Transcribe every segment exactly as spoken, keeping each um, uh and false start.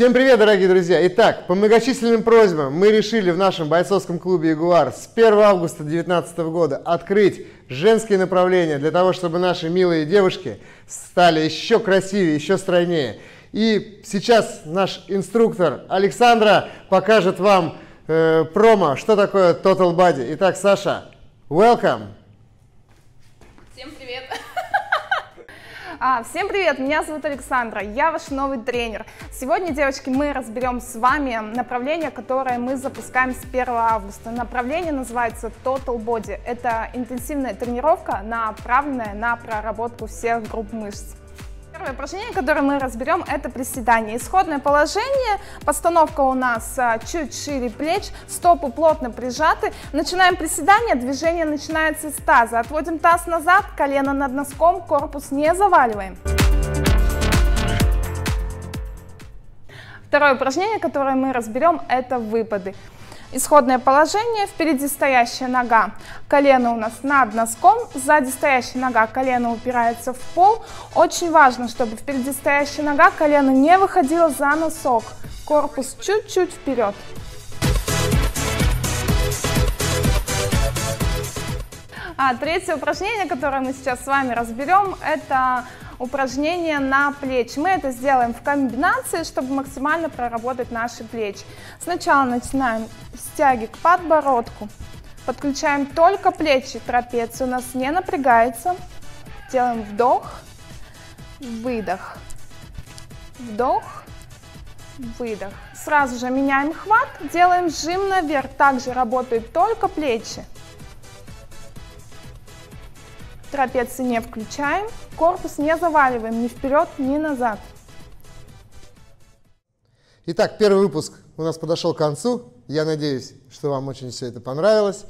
Всем привет, дорогие друзья! Итак, по многочисленным просьбам мы решили в нашем бойцовском клубе «Ягуар» с первого августа две тысячи девятнадцатого года открыть женские направления для того, чтобы наши милые девушки стали еще красивее, еще стройнее. И сейчас наш инструктор Александра покажет вам э, промо, что такое Total Body. Итак, Саша, welcome! Всем привет! А, всем привет, меня зовут Александра, я ваш новый тренер. Сегодня, девочки, мы разберем с вами направление, которое мы запускаем с первого августа. Направление называется Total Body. Это интенсивная тренировка, направленная на проработку всех групп мышц. Первое упражнение, которое мы разберем, это приседание. Исходное положение, постановка у нас чуть шире плеч, стопы плотно прижаты. Начинаем приседание, движение начинается с таза. Отводим таз назад, колено над носком, корпус не заваливаем. Второе упражнение, которое мы разберем, это выпады. Исходное положение, впереди стоящая нога, колено у нас над носком, сзади стоящая нога, колено упирается в пол. Очень важно, чтобы впереди стоящая нога, колено не выходило за носок, корпус чуть-чуть вперед. А третье упражнение, которое мы сейчас с вами разберем, это упражнение на плечи. Мы это сделаем в комбинации, чтобы максимально проработать наши плечи. Сначала начинаем с тяги к подбородку. Подключаем только плечи, трапеция у нас не напрягается. Делаем вдох, выдох, вдох, выдох. Сразу же меняем хват, делаем жим наверх. Также работают только плечи. Трапеции не включаем, корпус не заваливаем ни вперед, ни назад. Итак, первый выпуск у нас подошел к концу. Я надеюсь, что вам очень все это понравилось.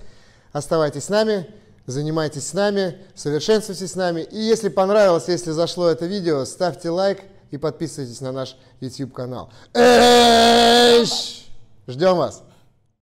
Оставайтесь с нами, занимайтесь с нами, совершенствуйтесь с нами. И если понравилось, если зашло это видео, ставьте лайк и подписывайтесь на наш YouTube канал. Ждем вас!